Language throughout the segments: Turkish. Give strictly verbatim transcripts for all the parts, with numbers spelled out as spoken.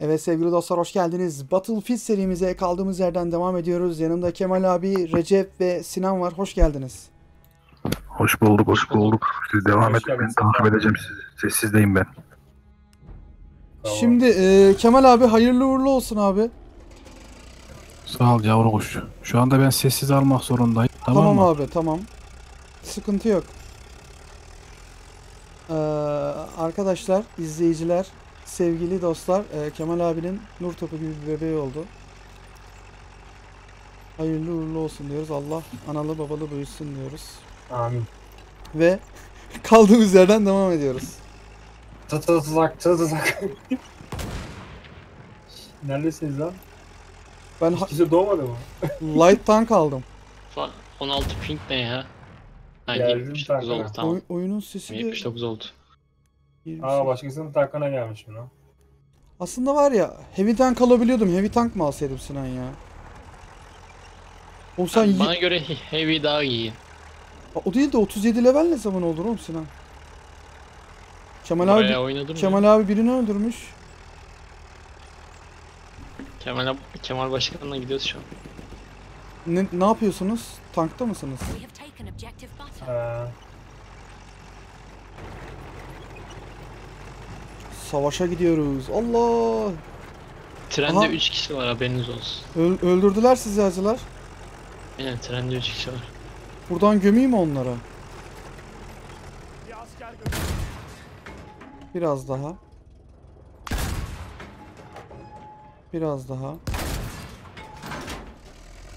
Evet sevgili dostlar, hoş geldiniz. Battlefield serimize kaldığımız yerden devam ediyoruz. Yanımda Kemal abi, Recep ve Sinan var. Hoş geldiniz. Hoş bulduk, hoş bulduk. Siz devam edin, ben takip edeceğim sizi. Sessizdeyim ben. Tamam. Şimdi e, Kemal abi hayırlı uğurlu olsun abi. Sağ ol yavru kuş. Şu anda ben sessiz almak zorundayım. Tamam, tamam mı? Abi tamam. Sıkıntı yok. Ee, arkadaşlar, izleyiciler, sevgili dostlar, e, Kemal abinin nur topu gibi bir bebeği oldu. Hayırlı uğurlu olsun diyoruz. Allah analı babalı büyüsün diyoruz. Amin. Ve kaldığımız yerden devam ediyoruz. Tatazak tatazak. Neredesiniz lan? Ben size doğmadı mı? Light'tan kaldım. on altı ping ne ya? yetmiş dokuz oldu tamam. Oy, oyunun sesi yetmiş dokuz de... oldu. Aa, başkasının tankına gelmiş mi lan? Aslında var ya, heavy tank alabiliyordum. Heavy tank mı alsaydım Sinan ya? Oğlum sen yani bana göre heavy daha iyi. O değil de otuz yedi level ne zaman olur oğlum Sinan? Kemal bayağı abi, Kemal ya. Abi birini öldürmüş. Kemal Kemal Başkan'la gidiyoruz şu an. Ne, ne yapıyorsunuz? Tankta mısınız? Ee. Savaşa gidiyoruz. Allah! Trende üç kişi var, haberiniz olsun. Öl öldürdüler sizi acılar. Evet, trende üç kişi var. Buradan gömeyim onlara. Biraz daha. Biraz daha.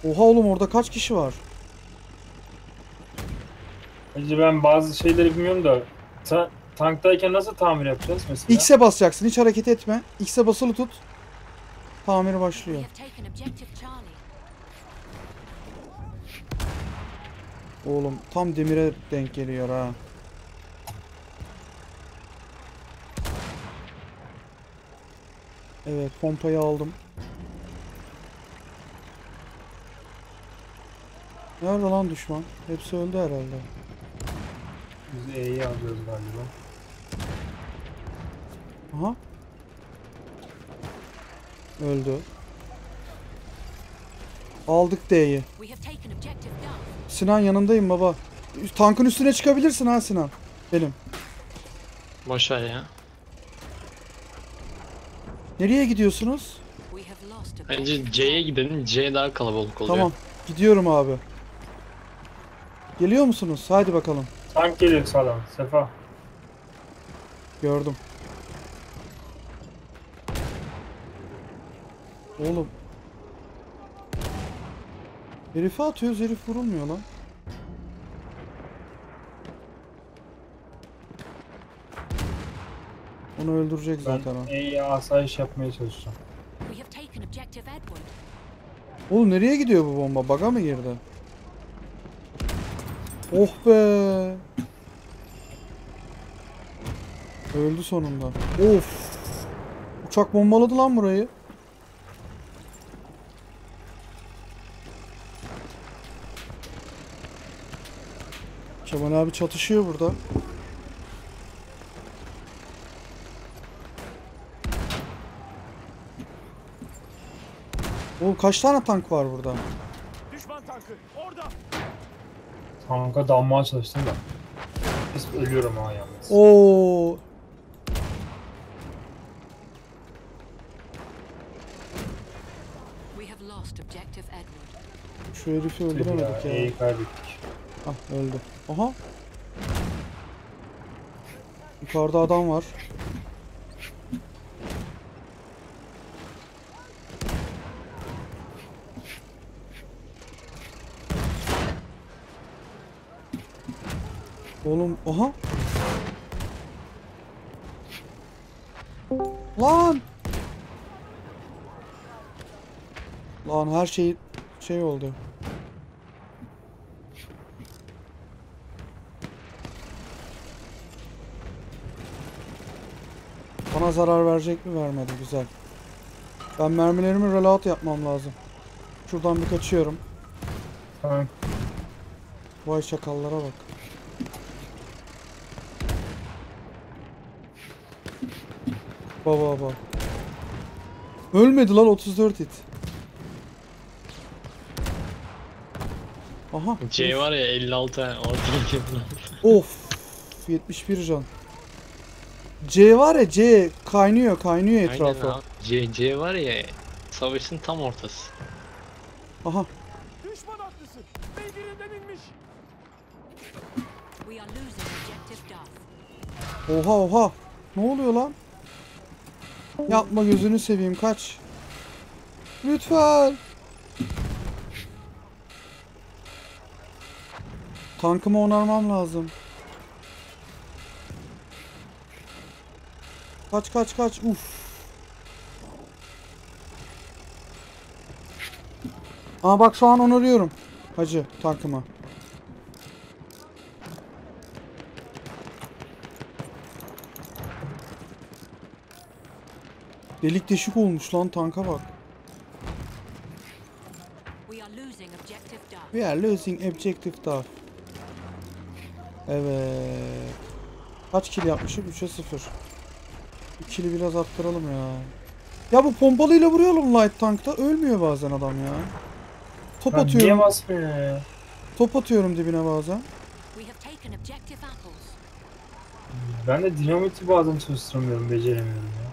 Oha oğlum, orada kaç kişi var? Hacı ben bazı şeyleri bilmiyorum da ta tanktayken nasıl tamir yapacağız mesela? X'e basacaksın, hiç hareket etme. X'e basılı tut. Tamir başlıyor. Oğlum tam demire denk geliyor ha. Evet, pompayı aldım. Nerede lan düşman? Hepsi öldü herhalde. Biz E'yi alıyoruz galiba. Aha. Öldü. Aldık D'yi. Sinan yanındayım baba. Tankın üstüne çıkabilirsin ha Sinan. Benim. Boş ver ya. Nereye gidiyorsunuz? Bence C'ye gidelim. C daha kalabalık oluyor. Tamam. Gidiyorum abi. Geliyor musunuz? Hadi bakalım. Tank geliyor sana. Sefa. Gördüm. Oğlum. Herife atıyoruz. Herif vurulmuyor lan. Onu öldürecek ben zaten o. E'ye asayiş yapmaya çalışacağım. Oğlum nereye gidiyor bu bomba? Bug'a mı girdi? Oh be! Öldü sonunda. Of! Uçak bombaladı lan burayı. Kemal abi çatışıyor burada. Oğlum kaç tane tank var burada? Düşman tankı orada. Tanka dalmaya çalıştım da. Biz ölüyorum ha yalnız. Oo. Şu herifi öldüremedik ya. İyi kaybettik. Ah öldü. Aha. Yukarıda adam var. Oğlum, aha. Lan! Lan her şey şey oldu. Bana zarar verecek mi? Vermedi. Güzel. Ben mermilerimi reload yapmam lazım. Şuradan bir kaçıyorum. Tamam. Vay şakallara bak. Baba baba. Ölmedi lan, otuz dört hit. Aha. Şey var ya, elli altı. Of. yetmiş bir can. C var ya, C kaynıyor kaynıyor etrafa. C, C var ya, savaşın tam ortası. Aha. Düşman atlısı beygirinden inmiş. Oha oha. Ne oluyor lan? Yapma, gözünü seveyim, kaç. Lütfen. Tankımı onarmam lazım. Kaç kaç kaç, uff. Aa bak, şu an onarıyorum hacı tankıma. Delik deşik olmuş lan, tanka bak. We are losing objective Duff. Evet. Kaç kill yapmışım? üçe sıfır. İkili biraz arttıralım ya. Ya bu pompalıyla vuruyorum light tankta. Ölmüyor bazen adam ya. Top ben atıyorum. Be. Top atıyorum dibine bazen. Ben de dinamiti bazen çalıştıramıyorum, beceremiyorum ya.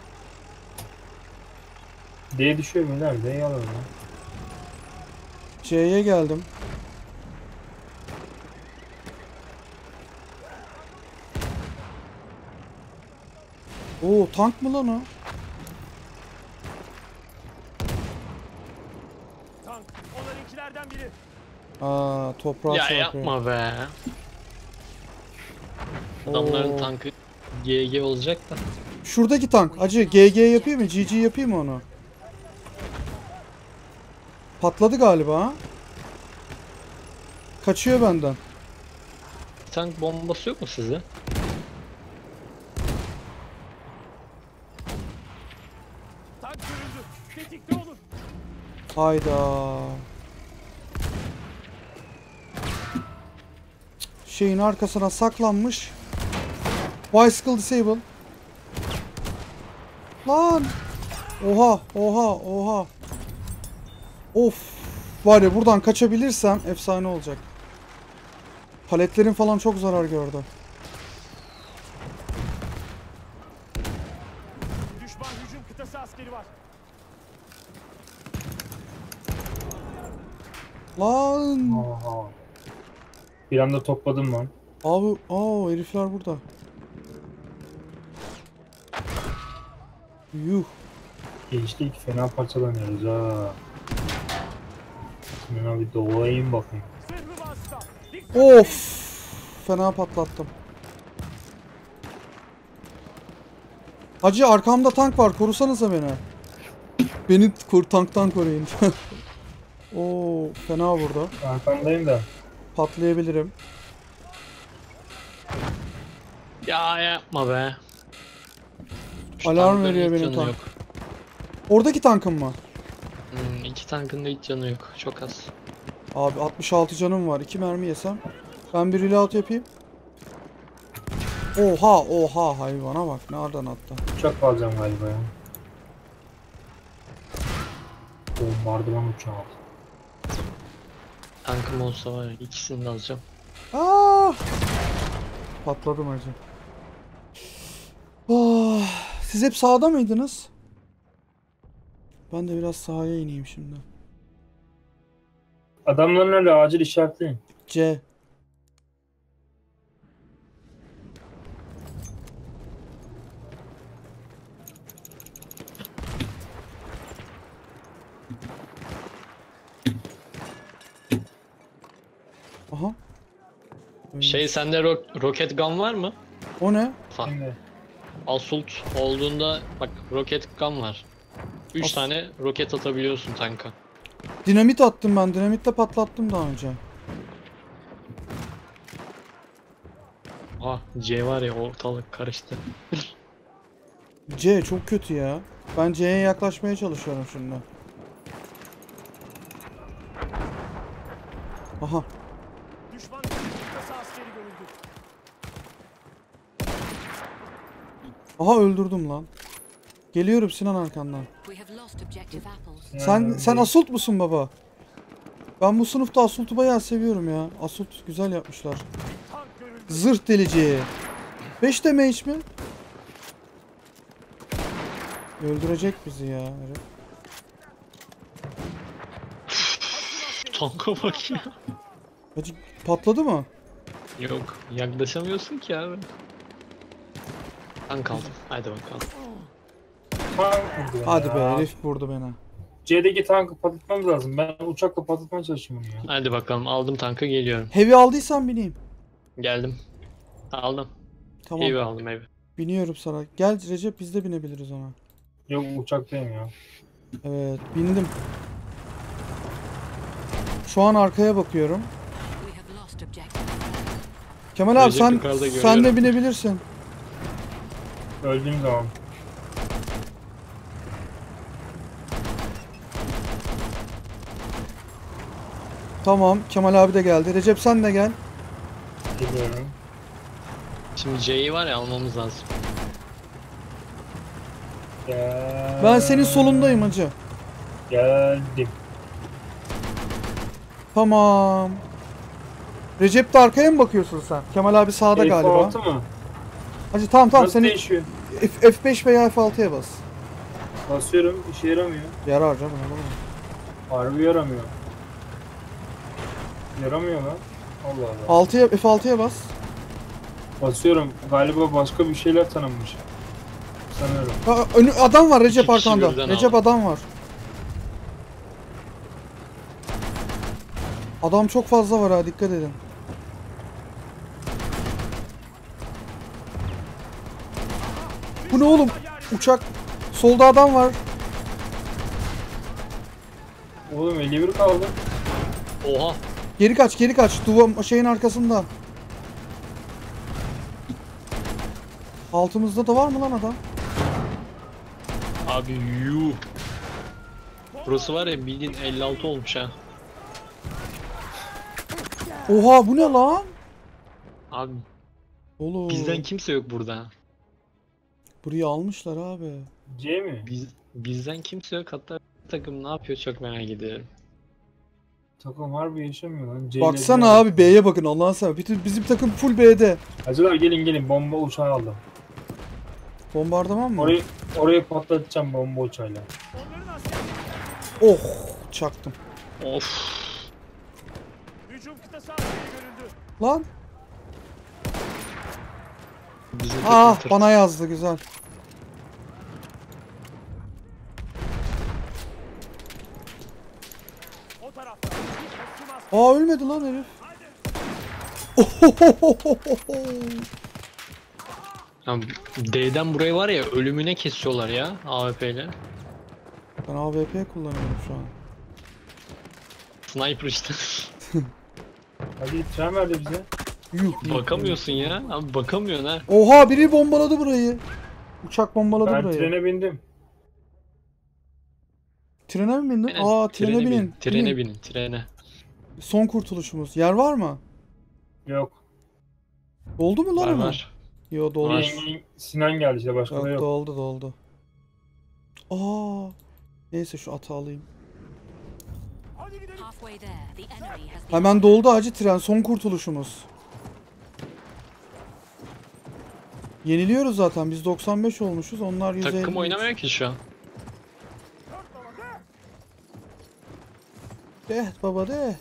D'ye düşüyor mu? Nerede? Yalan ya. C'ye geldim. Oo, tank mı lan o? Tank, onlarınkilerden biri. Aa, toprağa ya sarkıyor. Yapma be. Adamların Oo. tankı G G olacak da. Şuradaki tank, acı G G yapayım mı? G G yapayım mı onu? Patladı galiba ha? Kaçıyor benden. Tank bombası yok mu size? Hayda. Şeyin arkasına saklanmış. Bicycle disable. Lan. Oha, oha, oha. Of. Var ya, buradan kaçabilirsem efsane olacak. Paletlerin falan çok zarar gördü. Düşman hücum kıtası askeri var. Lan. Aha. Bir anda topladım lan. Abi, aa herifler burada. Yuh. Gençlik fena parçalanıyoruz ha. Şimdi abi dolayayım bakayım. Of. Fena patlattım. Hacı arkamda tank var, korusanıza beni. Beni kor, tanktan koruyun. Oo, fena vurdu. Arkandayım da. Patlayabilirim. Ya yapma be. Şu alarm veriyor benim tank. Yok. Oradaki tankım mı? Hmm, iki tankın da hiç canı yok. Çok az. Abi altmış altı canım var. iki mermi yesem. Ben bir reload yapayım. Oha oha, hayvana bak. Nereden attı? Uçak alacağım galiba ya. Bombardıman uçağı aldım. Tankım olsa var ya, ikisini de alacağım. Aa! Patladım acı. Oh, siz hep sağda mıydınız? Ben de biraz sahaya ineyim şimdi. Adamların öyle acil işaretleyin. C. Aha. Şey, sende ro roket gun var mı? O ne? Ha. Assault olduğunda bak, roket gun var. üç tane roket atabiliyorsun tanka. Dinamit attım ben. Dinamitle patlattım daha önce. Ah, C var ya, ortalık karıştı. C çok kötü ya. Ben C'ye yaklaşmaya çalışıyorum şimdi. Aha. Aha, öldürdüm lan. Geliyorum Sinan arkandan. Sen sen Assault musun baba? Ben bu sınıfta Assault'u bayağı seviyorum ya. Assault güzel yapmışlar. Zırh delici. beş damage mi? Öldürecek bizi ya. Tanka bak ya. Hacı patladı mı? Yok, yaklaşamıyorsun ki abi. Ben kaldım. Haydi bakalım. Hadi be, herif vurdu beni. C'deki tankı patlatmamız lazım. Ben uçakla patlatmaya çalışıyorum ya. Hadi bakalım, aldım tankı, geliyorum. Heavy aldıysan bineyim. Geldim. Aldım. Tamam. Heavy aldım, heavy. Biniyorum sana. Gel Recep, biz de binebiliriz ona. Yok, uçaktayım ya. Evet, bindim. Şu an arkaya bakıyorum. Kemal abi sen, sen de binebilirsin. Öldüğüm zaman. Tamam, Kemal abi de geldi. Recep sen de gel. Geliyorum. Şimdi C'yi var ya, almamız lazım. Gel. Ben senin solundayım hacı. Geldim. Tamam. Recep de arkaya mı bakıyorsun sen? Kemal abi sağda F altı galiba. F altı mı? Hacı tamam tamam. Nasıl seni değişiyor? F beş veya F altıya bas. Basıyorum, işe yaramıyor. Yarar canım. Harbi yaramıyor. Yaramıyor lan. Allah Allah. F altıya bas. Basıyorum. Galiba başka bir şeyler tanınmış. Sanırım. Ha, önü, adam var Recep arkanda. Recep aldım. Adam var. Adam çok fazla var ha, dikkat edin. Bu ne oğlum? Uçak. Solda adam var. Oğlum elli bir kaldı. Oha. Geri kaç, geri kaç. Duva şeyin arkasında. Altımızda da var mı lan adam? Abi yuh. Burası var ya bildiğin elli altı olmuş ha. Oha bu ne lan? Abi. Oğlum. Bizden kimse yok burada. Burayı almışlar abi. C mi? Biz, bizden kimse yok, hatta takım ne yapıyor çok merak ediyorum. Takım harbi yaşamıyor lan. C'yle baksana C'yle abi, B'ye bakın Allah'ın sana. Bütün bizim takım full B'de. Hacılar gelin gelin, bomba uçağı aldım. Bombardıman mı? Orayı, orayı patlatacağım bomba uçağıyla. Oh çaktım. Of. Lan. Ah bana yazdı, güzel. Aa ölmedi lan herif. Ya, D'den burayı var ya ölümüne kesiyorlar ya A W P ile. Ben A W P kullanıyorum şu an. Sniper işte. Hadi tren verdi bize. Yuh, bakamıyorsun yuh. Ya. Abi bakamıyorsun ha. Oha biri bombaladı burayı. Uçak bombaladı ben burayı. Ben trene bindim. Trene mi bindin? Trene, Aa trene, trene binin. Bin. Trene binin. binin trene. Son kurtuluşumuz. Yer var mı? Yok. Doldu mu lan hemen? Yo doldu. Var. Sinan geldi işte, başka da yok. Doldu doldu. Aa. Neyse şu atı alayım. Hemen doldu acı tren, son kurtuluşumuz. Yeniliyoruz zaten, biz doksan beş olmuşuz, onlar yüz elli. Takım oynamıyor ki şu an. Deh baba deh.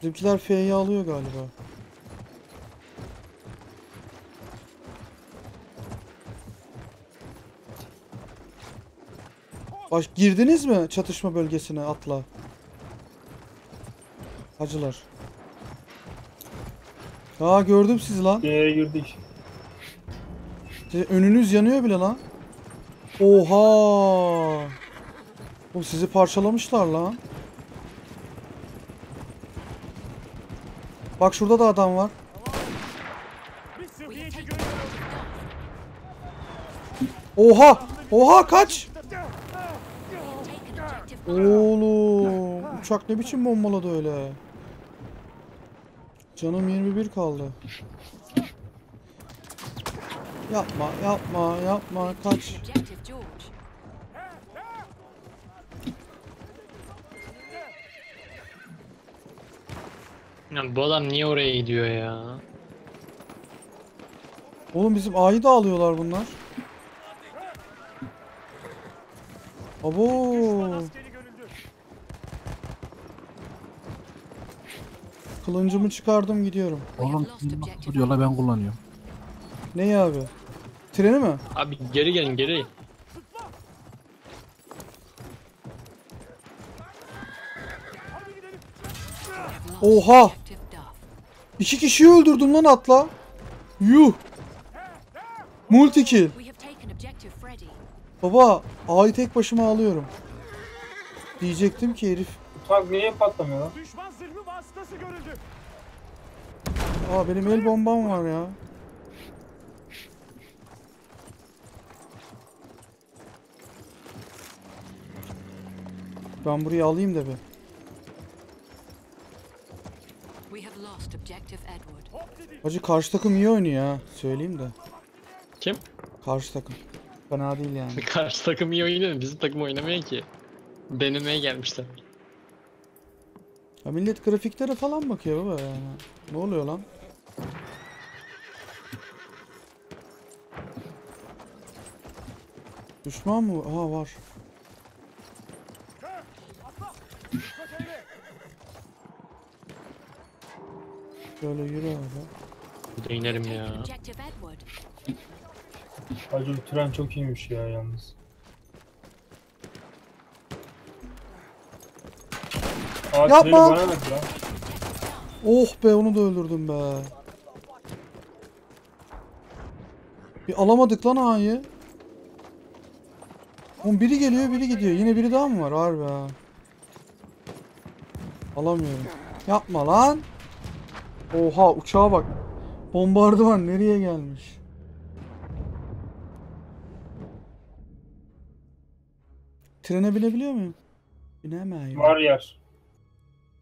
Bizimkiler F'yi alıyor galiba. Baş, girdiniz mi çatışma bölgesine atla? Hacılar. Aa gördüm sizi lan. C'ye girdik. Önünüz yanıyor bile lan. Oha. Oğlum sizi parçalamışlar lan. Bak şurada da adam var. Oha. Oha kaç. Oğlum uçak ne biçim bombaladı öyle. Canım yirmi bir kaldı. Yapma, yapma, yapma. Kaç. Ya bu adam niye oraya gidiyor ya? Oğlum bizim A'yı da alıyorlar bunlar. Abo. Kılıncımı çıkardım gidiyorum. Oğlum yola ben kullanıyorum. Neyi abi? Treni mi? Abi geri gelin geri. Oha! İki kişiyi öldürdüm lan atla. Yuh! Multi kill. Baba A'yı tek başıma alıyorum. Diyecektim ki herif. Uçak niye patlamıyor lan? Düşman zırhı vasıtası görüldü. Aa benim el bombam var ya. Ben burayı alayım da bir. Hacı karşı takım iyi oynuyor ha. Söyleyeyim de. Kim? Karşı takım. Fena değil yani. Karşı takım iyi oynuyor. Bizim takım oynamıyor ki. Denemeye gelmişler. Ya millet grafiklere falan bakıyor baba yani. Ne oluyor lan? Düşman mı? Aha var. Şöyle yürü abi. Burada inerim ya. Hacı bu tren çok iyiymiş ya yalnız. Aa, yapma! Oh be onu da öldürdüm be. Bir alamadık lan A'yı. Oğlum biri geliyor biri gidiyor. Yine biri daha mı var? Harbi. Alamıyorum. Yapma lan. Oha uçağa bak. Bombardıman nereye gelmiş? Trene binebiliyor muyum? Binemeyim. Var yer.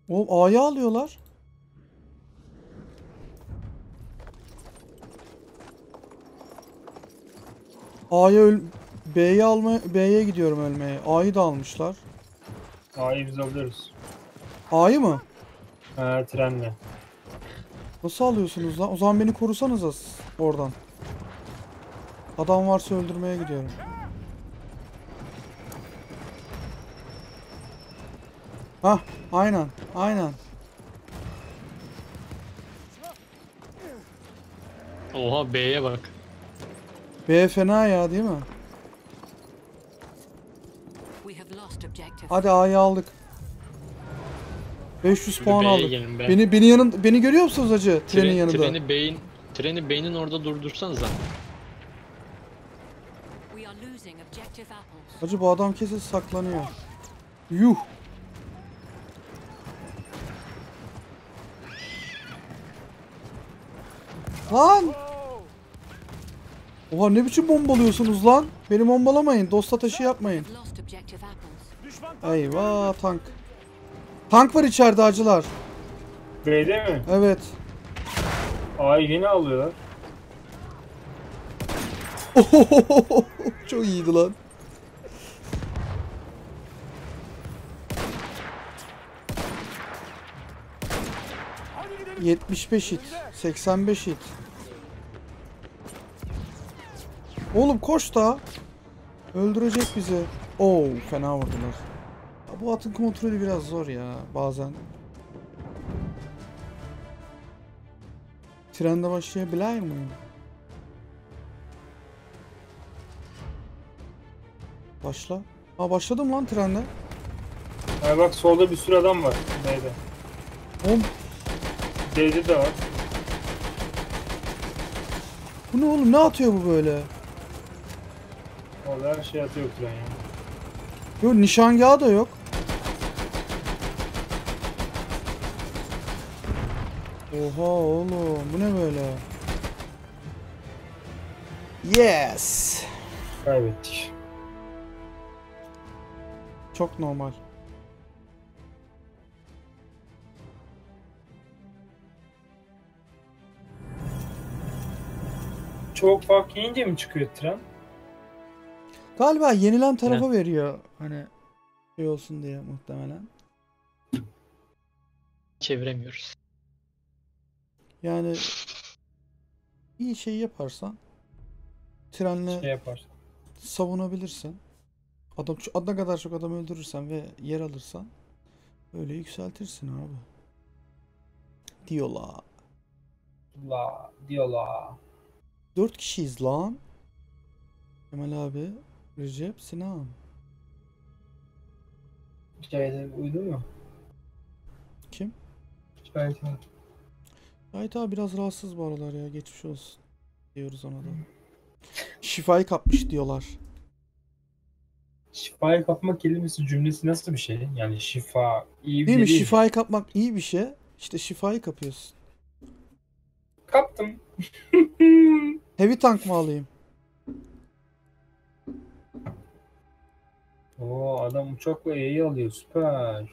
Oğlum A'yı alıyorlar. A'ya öl... B'ye alma... B'ye gidiyorum ölmeye. A'yı da almışlar. A'yı biz alıyoruz. A'yı mı? He trenle. Nasıl alıyorsunuz lan? O zaman beni korusanız az oradan. Adam varsa öldürmeye gidiyorum. Hah, aynen, aynen. Oha B'ye bak. B fena ya değil mi? Hadi A'yı aldık. beş yüz puan aldık. Be. Beni beni yanın beni görüyor musunuz hacı? Tren, trenin yanında. Treni beyin treni beynin orada durdursanız lan. Hacı bu adam kesin saklanıyor. Yuh. Lan! Oha ne biçim bombalıyorsunuz lan? Beni bombalamayın. Dost ateşi yapmayın. Eyvah tank. Tank var içeride acılar. B'de mi? Evet. A'yı yine alıyorlar. Çok iyiydi lan. yetmiş beş hit. seksen beş hit. Oğlum koş da. Öldürecek bizi. Oo fena vurdular. Bu atın kontrolü biraz zor ya bazen. Trende başlayabilir miyim? Başla. Aa başladım lan trende. Ay bak solda bir sürü adam var. Neydi? Oğlum. D'de de var. Bu ne oğlum? Ne atıyor bu böyle? Vallahi her şey atıyor tren ya. Yok nişangahı da yok. Oha oğlum bu ne böyle? Yes. Kaybettik. Çok normal. Çok fark yiyince mi çıkıyor tren? Galiba yenilen tarafa ne? Veriyor. Hani şey olsun diye muhtemelen. Çeviremiyoruz. Yani iyi şey yaparsan trenle şey yaparsan. Savunabilirsen adam, adına kadar çok adam öldürürsen ve yer alırsan öyle yükseltirsin abi. Diyola. La diyola. Dört kişiyiz lan. Kemal abi, Recep, Sinan. Hikayede uydu mu? Kim? Şahit abi. Şahit abi biraz rahatsız bu aralar ya, geçmiş olsun diyoruz ona da. Şifayı kapmış diyorlar. Şifayı kapmak kelimesi cümlesi nasıl bir şey? Yani şifa iyi bir değil mi? Değil şifayı mi? Kapmak iyi bir şey. İşte şifayı kapıyorsun. Kaptım. Heavy tank mı alayım? Oo, adam uçakla E'yi alıyor, süper.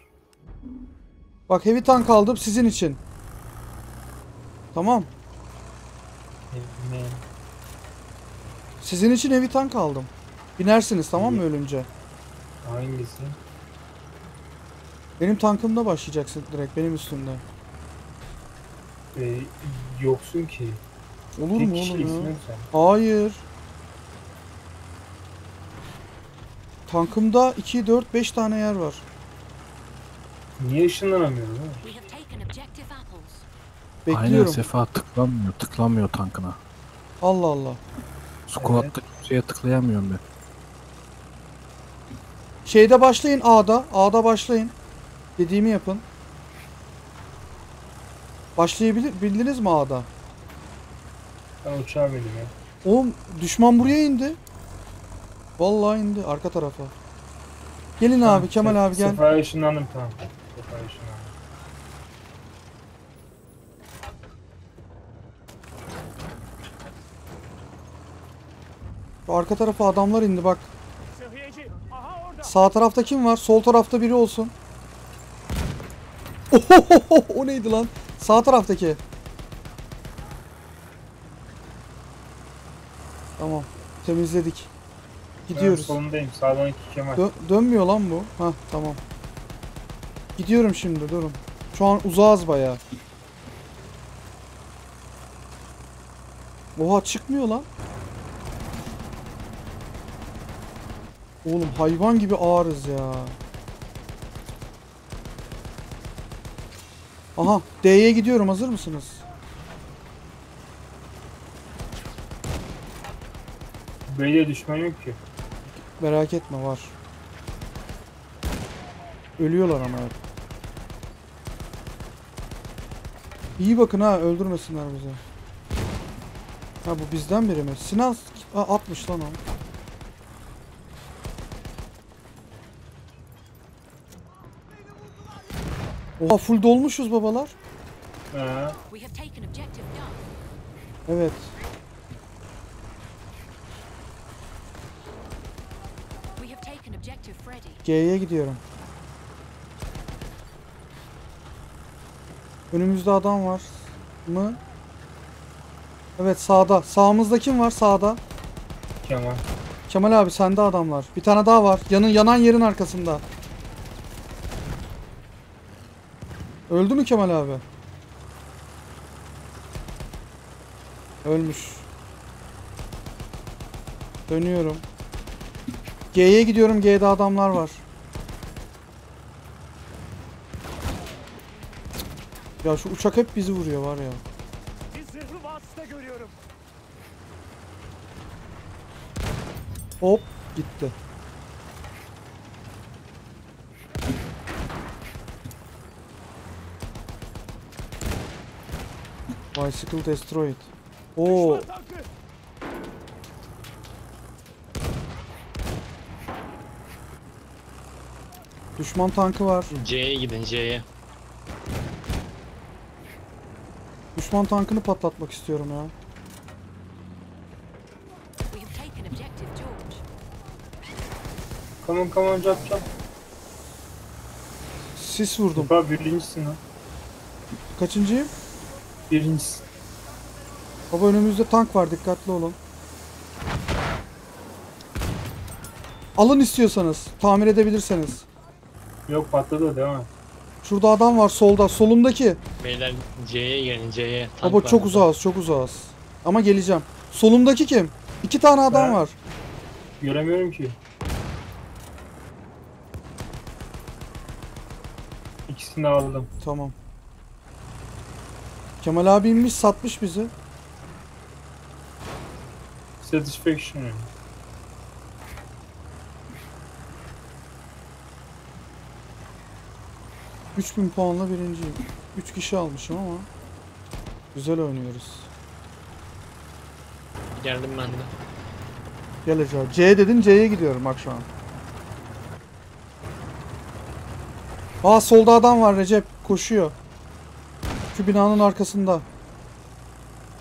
Bak heavy tank aldım sizin için. Tamam. Evet. Sizin için heavy tank aldım. Binersiniz tamam mı ölünce? Hangisi? Benim tankımda başlayacaksın direkt benim üstümde. Ee, yoksun ki. Olur mu olur mu? Hayır. Tankımda iki, dört, beş tane yer var. Niye ışınlanamıyorum? Bekliyorum. Aynen Sefa tıklanmıyor, tıklanmıyor tankına. Allah Allah. Squat'ta evet. Şeye tıklayamıyorum ben. Şeyde başlayın A'da, A'da başlayın. Dediğimi yapın. Başlayabilir, bildiniz mi A'da? Ben uçağa bindim ya. Oğlum düşman buraya indi. Vallahi indi arka tarafa. Gelin tamam, abi Kemal abi gel. Sefa'ya ışınlandım tamam. Sefa'ya ışınlandım. Arka tarafa adamlar indi bak. Sağ tarafta kim var? Sol tarafta biri olsun. Ohohoho, o neydi lan? Sağ taraftaki. Tamam, temizledik. Gidiyoruz. Ben solundayım, sağdan iki Kemal. Dö dönmüyor lan bu. Ha tamam. Gidiyorum şimdi, durun. Şu an uzağız bayağı. Oha çıkmıyor lan. Oğlum hayvan gibi ağırız ya. Aha D'ye gidiyorum, hazır mısınız? Böyle düşman yok ki. Merak etme var. Ölüyorlar ama hep. İyi bakın ha, öldürmesinler bizi. Ha bu bizden biri mi? Sinan atmış lan o. Oha full dolmuşuz babalar. He. Evet. G'ye gidiyorum. Önümüzde adam var mı? Evet sağda. Sağımızda kim var? Sağda. Kemal. Kemal abi sende adam var. Bir tane daha var. Yanın yanan yerin arkasında. Öldü mü Kemal abi? Ölmüş. Dönüyorum. G'ye gidiyorum. G'de adamlar var. Ya şu uçak hep bizi vuruyor var ya. Hop gitti. Bicycle destroyed. Oo. Düşman tankı var. C'ye gidin C'ye. Düşman tankını patlatmak istiyorum ya. Come on come on jump jump. Sis vurdum. Baba birincisin ha. Kaçıncıyım? Birincisi. Baba önümüzde tank var, dikkatli olun. Alın istiyorsanız, tamir edebilirseniz. Yok, patladı, devam et. Şurada adam var solda, solumdaki. Beyler C'ye gelin, C'ye. Baba çok uzağız, çok uzağız. Ama geleceğim. Solumdaki kim? İki tane adam ben var. Göremiyorum ki. İkisini aldım. Tamam. Kemal abi inmiş, satmış bizi. Satisfaction. üç bin puanla birinciyim. üç kişi almışım ama güzel oynuyoruz. Geldim ben de. Gel Ece. C dedin, C'ye gidiyorum bak şu an. Aa solda adam var Recep. Koşuyor. Şu binanın arkasında.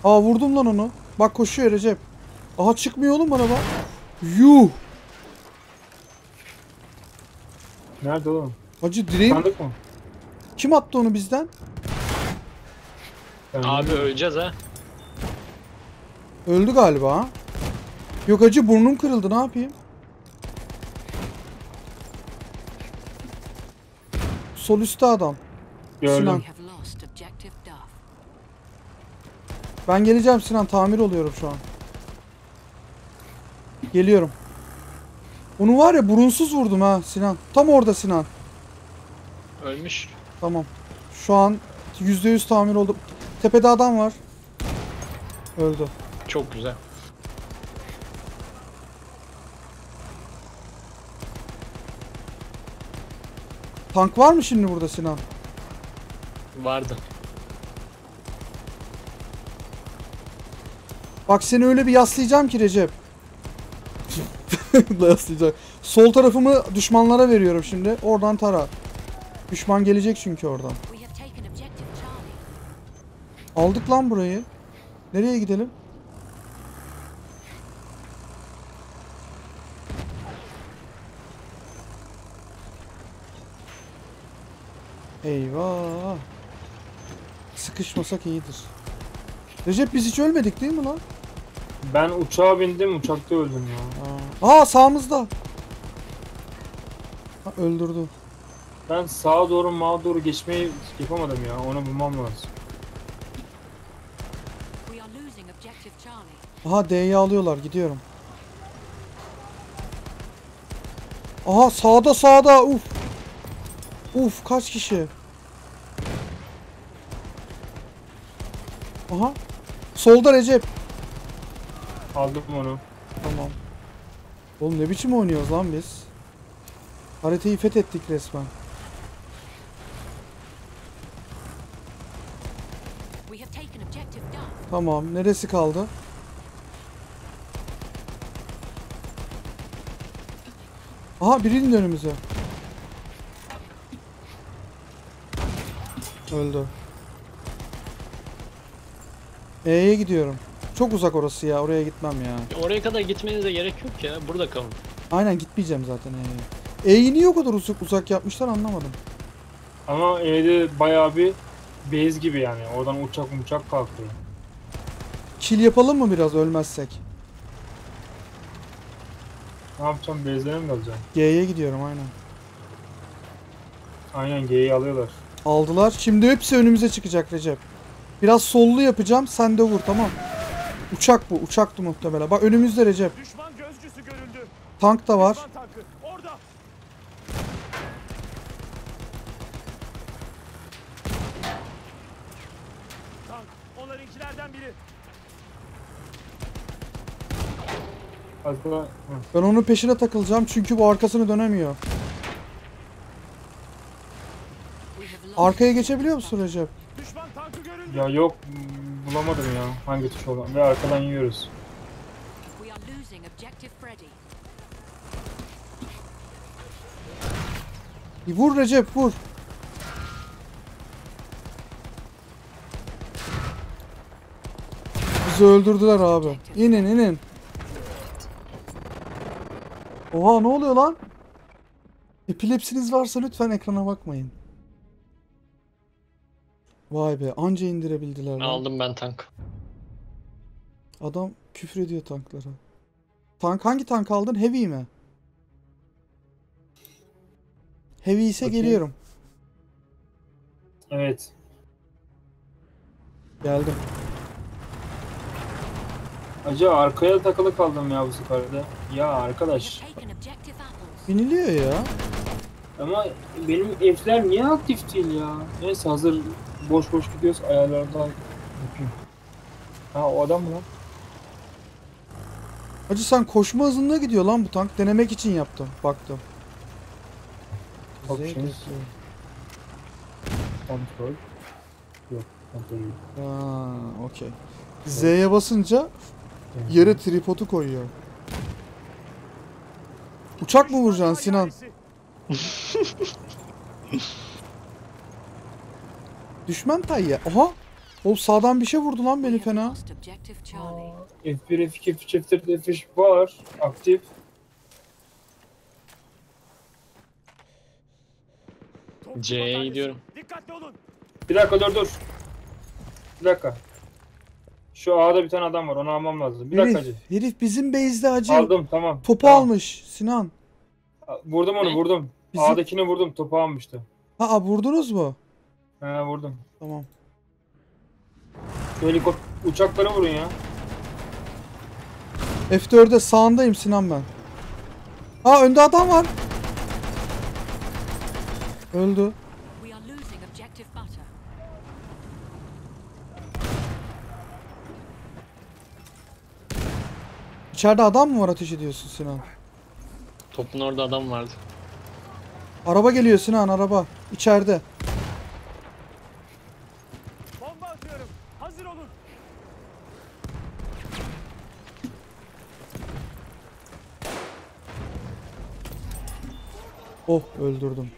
Aa vurdum lan onu. Bak koşuyor Recep. Aha çıkmıyor oğlum bana bak. Yuh. Nerede oğlum? Hacı direğim. Kim attı onu bizden? Abi öleceğiz ha. Öldü galiba ha. Yok acı burnum kırıldı, ne yapayım? Sol üstte adam. Gördüm. Sinan. Ben geleceğim Sinan, tamir oluyorum şu an. Geliyorum. Onu var ya burunsuz vurdum ha Sinan. Tam orada Sinan. Ölmüş. Tamam. Şu an yüzde yüz tamir oldu. Tepede adam var. Öldü. Çok güzel. Tank var mı şimdi burada Sinan? Vardı. Bak seni öyle bir yaslayacağım ki Recep. Yaslayacak. Sol tarafımı düşmanlara veriyorum şimdi. Oradan tara. Düşman gelecek çünkü oradan. Aldık lan burayı. Nereye gidelim? Eyvah. Sıkışmasak iyidir. Recep biz hiç ölmedik değil mi lan? Ben uçağa bindim, uçakta öldüm ya. Aa, Aa sağımızda. Ha, öldürdü. Ben sağa doğru mağa doğru geçmeyi yapamadım ya. Onu bulmam lazım. Aha D'yi alıyorlar, gidiyorum. Aha sağda sağda uf. Uf kaç kişi? Aha. Solda Recep. Aldım onu. Tamam. Oğlum ne biçim oynuyoruz lan biz? Haritayı fethettik resmen. Tamam, neresi kaldı? Aha birinin önümüze. Öldü. E'ye gidiyorum. Çok uzak orası ya. Oraya gitmem ya. Oraya kadar gitmenize gerek yok ya. Burada kalın. Aynen gitmeyeceğim zaten E'ye. E'yi niye o kadar uzak, uzak yapmışlar anlamadım. Ama E'de bayağı bir base gibi yani. Oradan uçak uçak kalkıyor. Kill yapalım mı biraz ölmezsek? Ne yapacağım? Base'lere mi kalacağım? G'ye gidiyorum aynen. Aynen G'yi alıyorlar. Aldılar. Şimdi hepsi önümüze çıkacak Recep. Biraz sollu yapacağım. Sen de vur tamam. Uçak bu. Uçaktı muhtemelen. Bak önümüzde Recep. Düşman gözcüsü görüldü. Tank da var. Tank, onlarınkilerden biri. Ben onun peşine takılacağım çünkü bu arkasını dönemiyor. Arkaya geçebiliyor musun Recep? Ya yok bulamadım ya hangi tuş olan ve arkadan yiyoruz. Vur Recep vur. Bizi öldürdüler abi. İnin inin. Oha ne oluyor lan? Epilepsiniz varsa lütfen ekrana bakmayın. Vay be anca indirebildiler. Aldım ben tank. Adam küfür ediyor tanklara. Tank hangi tank aldın? Heavy mi? Heavy ise okay. Geliyorum. Evet. Geldim. Acaba arkaya takılı kaldım ya bu seferde. Ya arkadaş. Biniliyor ya. Ama benim F'ler niye aktif değil ya? Neyse hazır boş boş gidiyoruz ayarlardan. Ha o adam mı lan? Hacı sen koşma hızında gidiyor lan bu tank. Denemek için yaptım. Baktım. Kontrol. Yok. Kontrol yok. Haa okey. Z'ye basınca yere tripodu koyuyor. Uçak mı vuracaksın Sinan? Düşman tayya. Aha! O sağdan bir şey vurdu lan beni fena. F bir, F iki, F üç, F dört, F beş var. Aktif. C'ye gidiyorum. Bir dakika dur dur. Bir dakika. Şu A'da bir tane adam var, onu almam lazım. Bir herif, dakika acı. Herif bizim base'de acı. Aldım tamam. Topu tamam. Almış Sinan. Vurdum onu vurdum. Bizim... A'dakini vurdum, topu almıştı. Ha vurdunuz mu? He vurdum. Tamam. Şöyle uçaklara vurun ya. F dört'e sağındayım Sinan ben. Ha önde adam var. Öldü. İçeride adam mı var ateş ediyorsun Sinan? Topun orada adam vardı. Araba geliyor Sinan, araba. İçeride. Bomba atıyorum. Hazır olun. Oh, öldürdüm.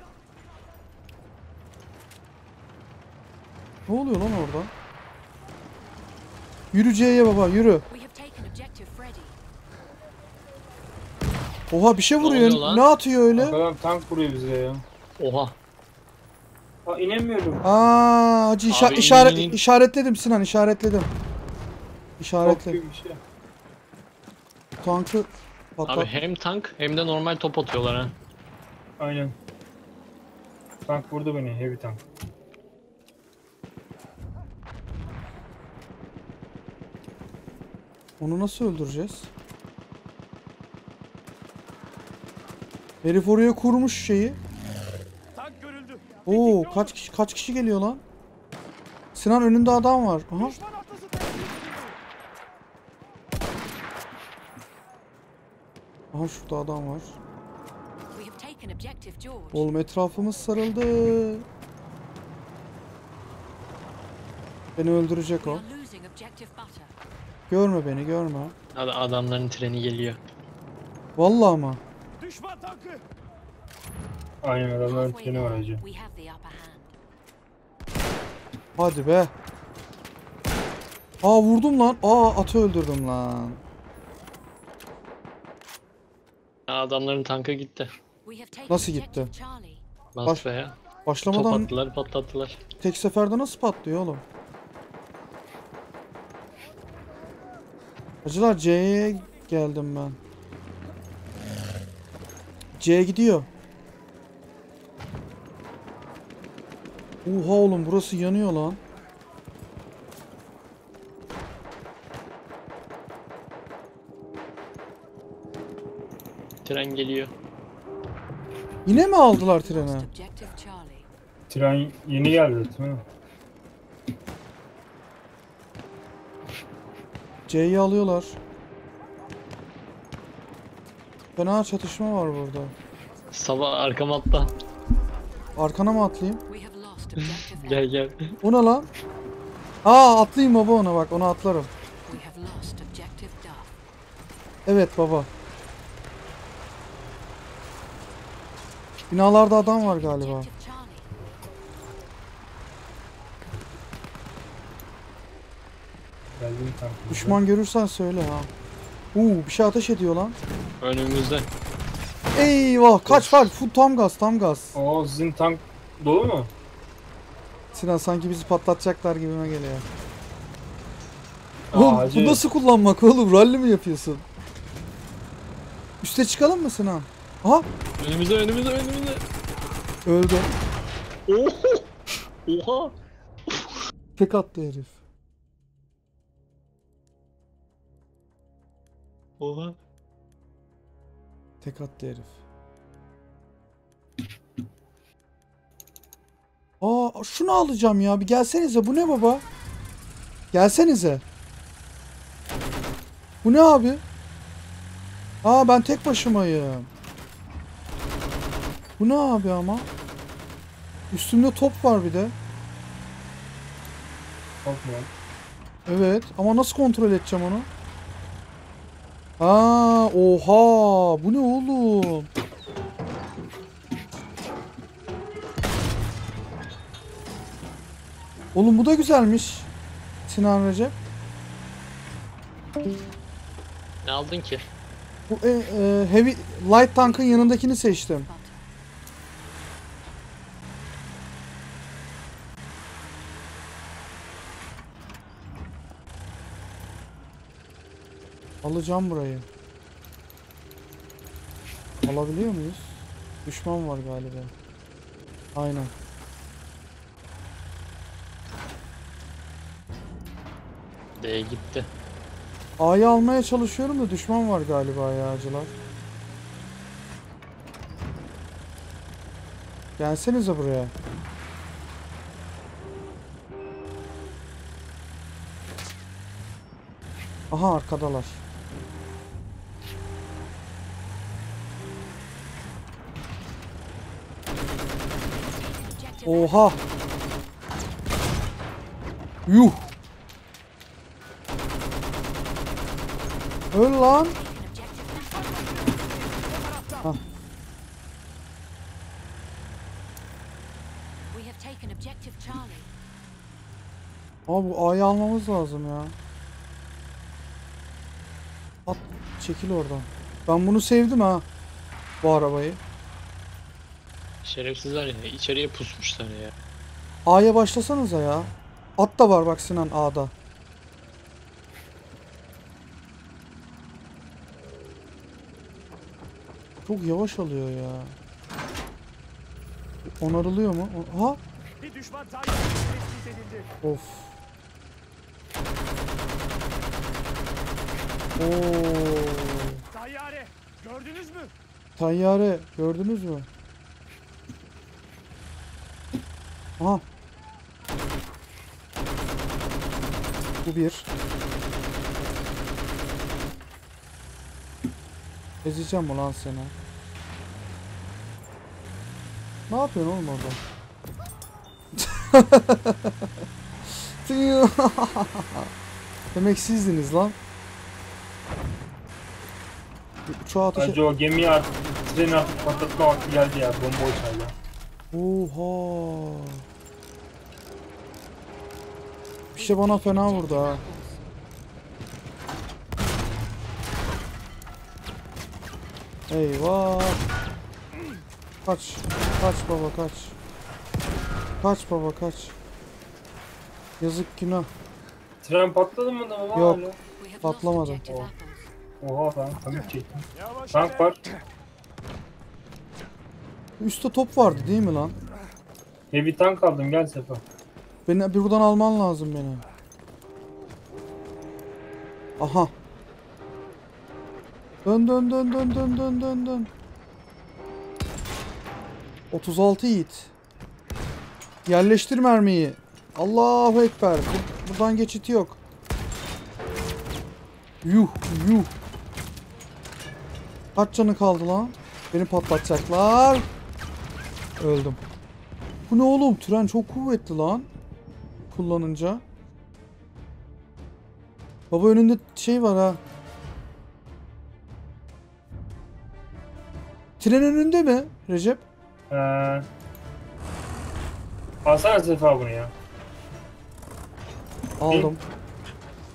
Ne oluyor lan orada? Yürü C'ye baba, yürü. Oha bir şey vuruyor. Ne, ne atıyor öyle? Adam tank vuruyor bize ya. Oha. Ha inemiyorum. Aa, acı işa işaret in. işaretledim Sinan, işaretledim. İşaretledim. Şey. Tankı patlat. Abi hem tank hem de normal top atıyorlar ha. Aynen. Tank vurdu beni, heavy tank. Onu nasıl öldüreceğiz? Herif oraya kurmuş şeyi. Oo kaç kişi kaç kişi geliyor lan? Sinan önünde adam var. Aha. Aha şurada adam var. Oğlum etrafımız sarıldı. Beni öldürecek o. Görme beni, görme. Adamların treni geliyor. Vallahi ama. Düşman tankı. Aynen adamların treni var hacı. Hadi be. Aa vurdum lan. Aa atı öldürdüm lan. Adamların tankı gitti. Nasıl gitti? Baş ya. Başlamadan top attılar, patlattılar. Tek seferde nasıl patlıyor oğlum? Hacılar C'ye geldim ben. C'ye gidiyor. Oha oğlum burası yanıyor lan. Tren geliyor. Yine mi aldılar treni? Tren yeni geldi değil mi? C'yi alıyorlar. Fena çatışma var burada. Sabah arkama atla. Arkana mı atlayayım? Gel gel. O ne lan? Aa atlayayım baba ona bak, ona atlarım. Evet baba. Binalarda adam var galiba. Düşman görürsen söyle ha. Uuu bir şey ateş ediyor lan. Önümüzde. Eyvah kaç var? Full tam gaz tam gaz. Aa sizin tank dolu mu? Sinan sanki bizi patlatacaklar gibime geliyor. Oğlum Acil. Bu nasıl kullanmak oğlum? Rally mi yapıyorsun? Üste çıkalım mı Sinan? Aha! Önümüzde, önümüzde, önümüzde. Öldü. Oha! Tek attı herif. Oha! Tek attı herif. Aa, şunu alacağım ya. Bir gelsenize. Bu ne baba? Gelsenize. Bu ne abi? Aa, ben tek başımayım. Bu ne abi ama? Üstümde top var bir de. Top var. Evet ama nasıl kontrol edeceğim onu? Aa, oha! Bu ne oğlum? Oğlum bu da güzelmiş. Sinan Recep. Ne aldın ki? Bu e, e, heavy light tank'ın yanındakini seçtim. Alacağım burayı. Alabiliyor muyuz? Düşman var galiba. Aynen. D'ye gitti. A'yı almaya çalışıyorum da düşman var galiba ya acılar. Gelsenize buraya. Aha arkadalar. Oha. Yuh. Öl lan. Hah. Abi bu A'yı almamız lazım ya. At, çekil oradan. Ben bunu sevdim ha. Bu arabayı. Şerefsizler ya, içeriye pusmuşlar ya. A'ya başlasanıza ya. At da var bak Sinan A'da. Çok yavaş alıyor ya. Onarılıyor mu? Ha? Bir düşman tayin tespit edildi. Of. Oo. Tayyare gördünüz mü? Tayyare gördünüz mü? Aha. Bu bir. Ezeceğim ulan seni. Ne yapıyorsun oğlum orada? Demek sizdiniz lan. Uçağa ateş... Bence o gemiyi artık, treni artık patlatma vakti geldi ya. Bomba uçağı ya. Oha. Bir şey bana fena vurdu ha. Eyvah. Kaç. Kaç baba kaç. Kaç baba kaç. Yazık günah. Tren patladı mı da baba? Yok. Patlamadı. Oha, Oha ben tank çektim. Tank var. Üstte top vardı değil mi lan? Heavy tank aldım gel Sefa. Beni bir buradan alman lazım beni. Aha. Dön dön dön dön dön dön dön dön. otuz altı yiğit. Yerleştir mermiyi. Allahu ekber. Bur buradan geçit yok. Yuh yuh. Kaç canı kaldı lan? Beni patlatacaklar. Öldüm. Bu ne oğlum? Tren çok kuvvetli lan. Kullanınca. Baba önünde şey var ha. Tren önünde mi Recep? Eee. Alsana Sefa bunu ya. Aldım.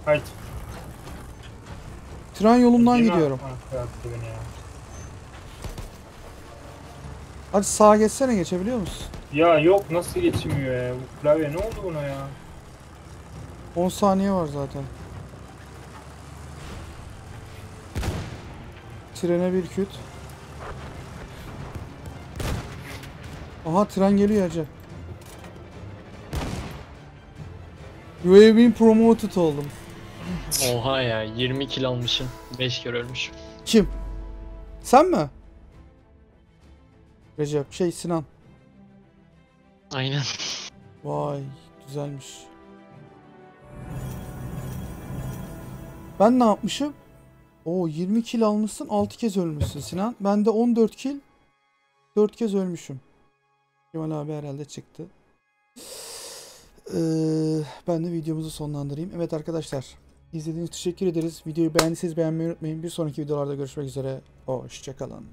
Haydi. Tren yolumdan Dima gidiyorum. Ah, ya. Hadi sağa geçsene, geçebiliyor musun? Ya yok, nasıl geçmiyor ya? Bu klavye ne oldu buna ya? on saniye var zaten. Trene bir küt. Aha tren geliyor hacı. You have been promoted oldum. Oha ya, yirmi kill almışım. beş kere ölmüşüm. Kim? Sen mi? Recep şey Sinan. Aynen. Vay güzelmiş. Ben ne yapmışım? Oo yirmi kill almışsın, altı kez ölmüşsün Sinan. Ben de on dört kill, dört kez ölmüşüm. Kemal abi herhalde çıktı. Ee, ben de videomuzu sonlandırayım. Evet arkadaşlar, izlediğiniz için teşekkür ederiz. Videoyu beğendiyseniz beğenmeyi unutmayın. Bir sonraki videolarda görüşmek üzere. Hoşçakalın.